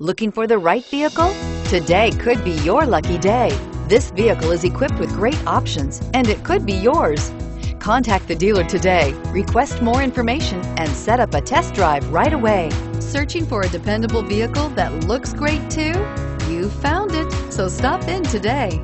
Looking for the right vehicle? Today could be your lucky day. This vehicle is equipped with great options, and it could be yours. Contact the dealer today, request more information, and set up a test drive right away. Searching for a dependable vehicle that looks great too? You found it, so stop in today.